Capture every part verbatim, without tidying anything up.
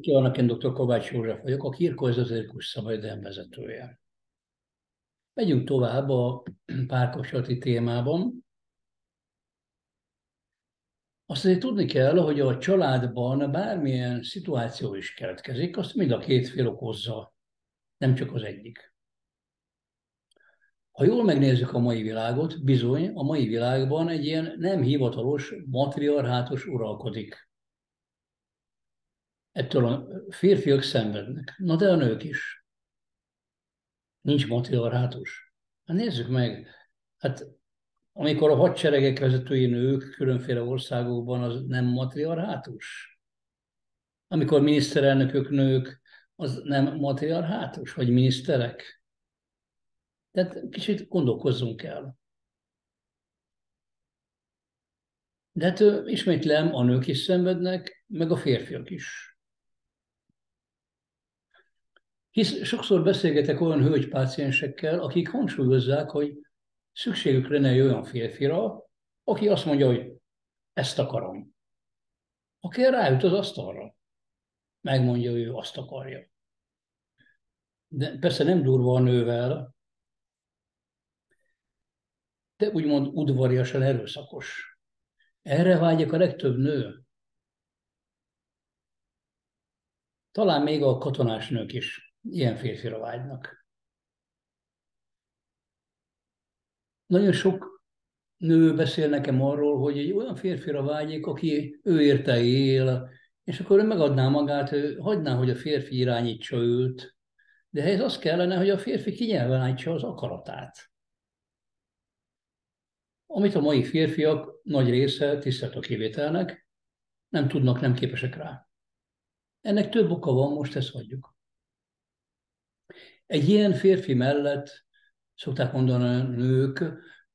Kívánok, én doktor Kovács József vagyok, a Kirko Szabadegyetem szabadegyetem vezetője. Megyünk tovább a párkapcsolati témában. Azt azért tudni kell, hogy a családban bármilyen szituáció is keletkezik, azt mind a két fél okozza, nem csak az egyik. Ha jól megnézzük a mai világot, bizony a mai világban egy ilyen nem hivatalos, matriarchátus uralkodik. Ettől a férfiak szenvednek, na de a nők is. Nincs matriarchátus. Hát nézzük meg, hát amikor a hadseregek vezetői nők különféle országokban, az nem matriarchátus. Amikor miniszterelnökök nők, az nem matriarchátus, vagy miniszterek. Tehát kicsit gondolkozzunk el. De hát ismétlem, a nők is szenvednek, meg a férfiak is. Hisz sokszor beszélgetek olyan hölgypáciensekkel, akik hangsúlyozzák, hogy szükségük lenne egy olyan férfira, aki azt mondja, hogy ezt akarom. Aki rájut az asztalra, megmondja, hogy ő azt akarja. De persze nem durva a nővel, de úgymond udvariasan erőszakos. Erre vágyik a legtöbb nő. Talán még a katonás nők is ilyen férfira vágynak. Nagyon sok nő beszél nekem arról, hogy egy olyan férfira vágyik, aki ő érte él, és akkor ő megadná magát, ő hagyná, hogy a férfi irányítsa őt, de ehhez az kellene, hogy a férfi kinyilvánítsa az akaratát. Amit a mai férfiak nagy része, tisztelt a kivételnek, nem tudnak, nem képesek rá. Ennek több oka van, most ezt hagyjuk. Egy ilyen férfi mellett, szokták mondani a nők,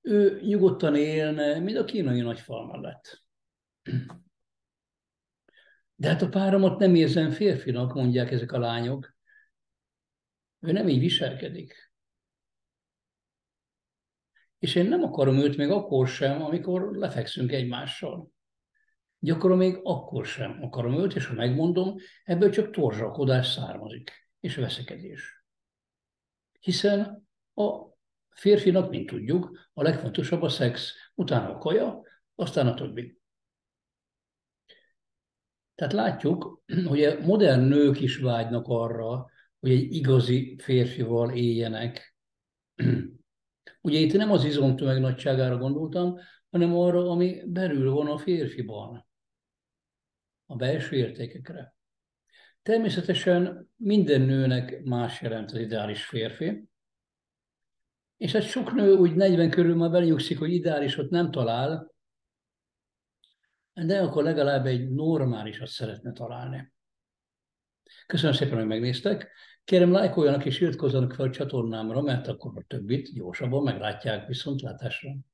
ő nyugodtan élne, mint a kínai nagyfal mellett. De hát a páromat nem érzem férfinak, mondják ezek a lányok. Ő nem így viselkedik. És én nem akarom őt még akkor sem, amikor lefekszünk egymással. Gyakran még akkor sem akarom őt, és ha megmondom, ebből csak torzsalkodás származik, és veszekedés. Hiszen a férfinak, mint tudjuk, a legfontosabb a szex, utána a kaja, aztán a többi. Tehát látjuk, hogy a modern nők is vágynak arra, hogy egy igazi férfival éljenek. Ugye itt nem az izomtömeg nagyságára gondoltam, hanem arra, ami belül van a férfiban, a belső értékekre. Természetesen minden nőnek más jelent az ideális férfi, és hát sok nő úgy negyven körül már belenyugszik, hogy ideálisot nem talál, de akkor legalább egy normálisat szeretne találni. Köszönöm szépen, hogy megnéztek. Kérem, lájkoljanak és iratkozzanak fel a csatornámra, mert akkor a többit gyorsabban meglátják. Viszontlátásra!